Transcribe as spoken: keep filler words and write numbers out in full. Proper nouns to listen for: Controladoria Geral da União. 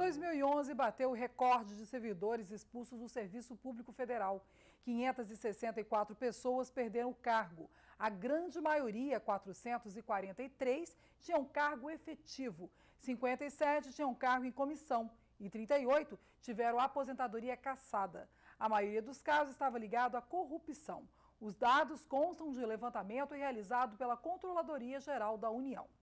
dois mil e onze bateu o recorde de servidores expulsos do Serviço Público Federal. quinhentas e sessenta e quatro pessoas perderam o cargo. A grande maioria, quatrocentos e quarenta e três, tinham cargo efetivo, cinquenta e sete tinham cargo em comissão e trinta e oito tiveram aposentadoria cassada. A maioria dos casos estava ligado à corrupção. Os dados constam de levantamento realizado pela Controladoria Geral da União.